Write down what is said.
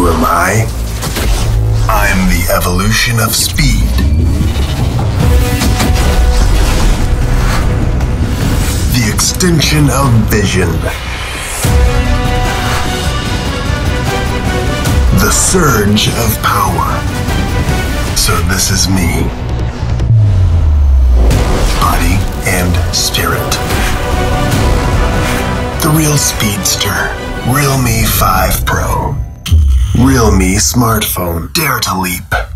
Who am I? I'm the evolution of speed. The extension of vision. The surge of power. So this is me. Body and spirit. The real speedster. Realme 5 Pro. Realme smartphone. Dare to leap.